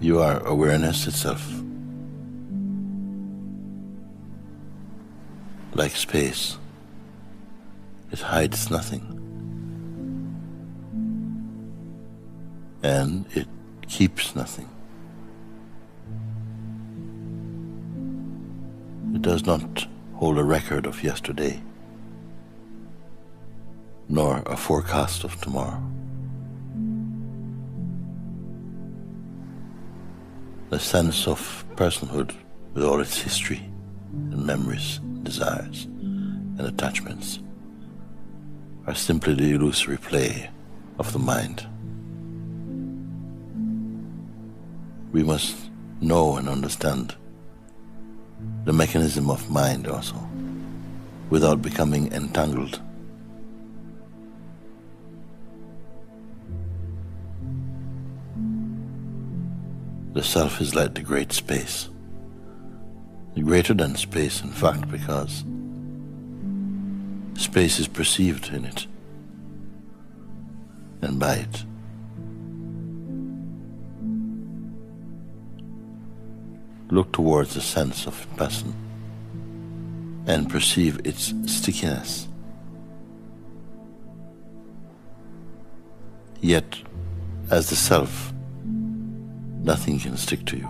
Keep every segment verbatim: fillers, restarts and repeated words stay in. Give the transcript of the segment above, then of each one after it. You are awareness itself. Like space, it hides nothing. And it keeps nothing. It does not hold a record of yesterday, nor a forecast of tomorrow. The sense of personhood, with all its history and memories, desires and attachments, are simply the illusory play of the mind. We must know and understand the mechanism of mind also, without becoming entangled. The self is like the great space, greater than space in fact, because space is perceived in it and by it. Look towards the sense of person and perceive its stickiness, yet as the self, nothing can stick to you.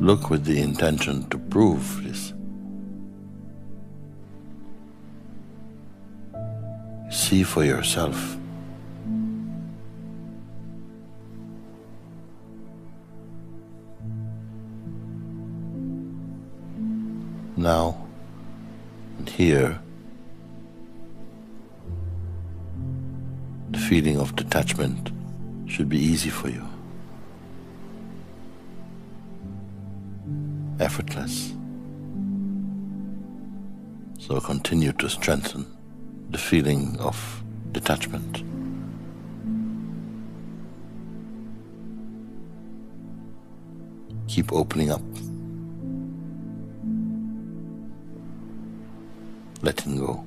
Look with the intention to prove this. See for yourself. Now and here, the feeling of detachment should be easy for you. Effortless. So continue to strengthen the feeling of detachment. Keep opening up, letting go,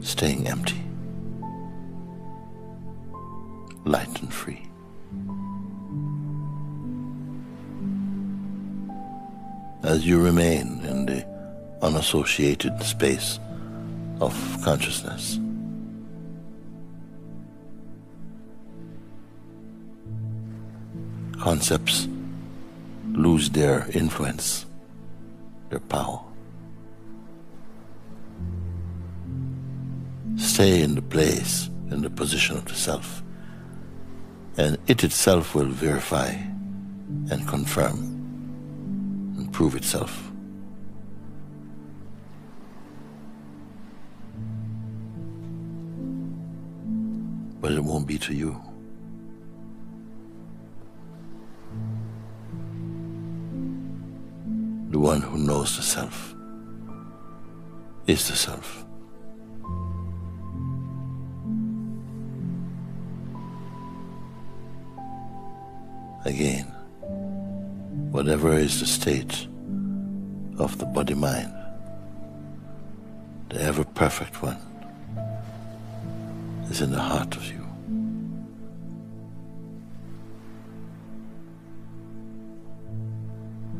staying empty, light and free. As you remain in the unassociated space of consciousness, concepts lose their influence, their power. Stay in the place, in the position of the self, and it itself will verify and confirm and prove itself. But it won't be to you. The one who knows the self is the self. Again, whatever is the state of the body-mind, the ever-perfect one is in the heart of you.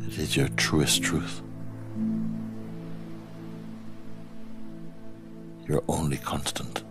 It is your truest truth, your only constant.